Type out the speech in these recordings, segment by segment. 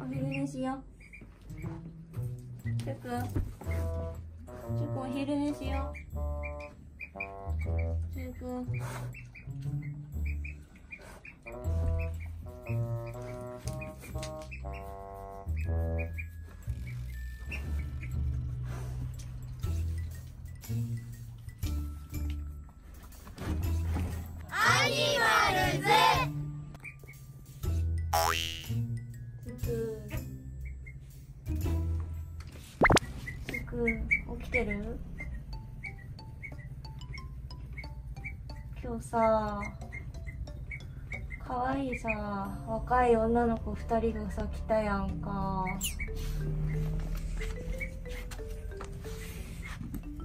お昼寝しよう。ちゅくんお昼寝しよう。起きてる？今日さ、可愛いさ、若い女の子2人がさ、来たやんか。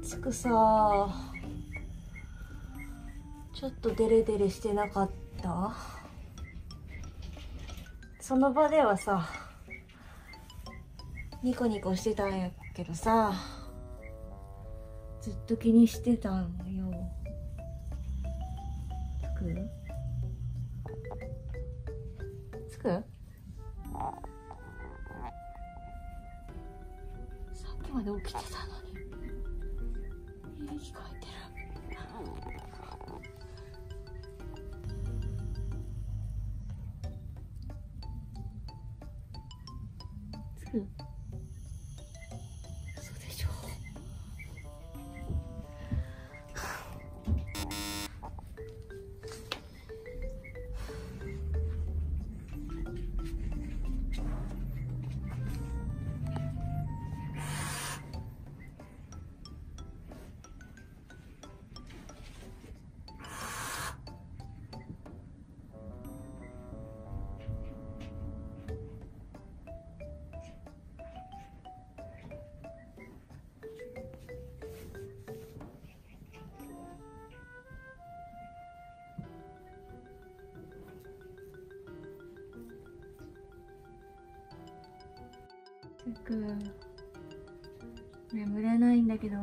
つくさ、ちょっとデレデレしてなかった？その場ではさ、ニコニコしてたんやけどさ、ずっと気にしてたんよ。つく？さっきまで起きてたのに、聞こえてる。嘘でしょ。眠れないんだけど。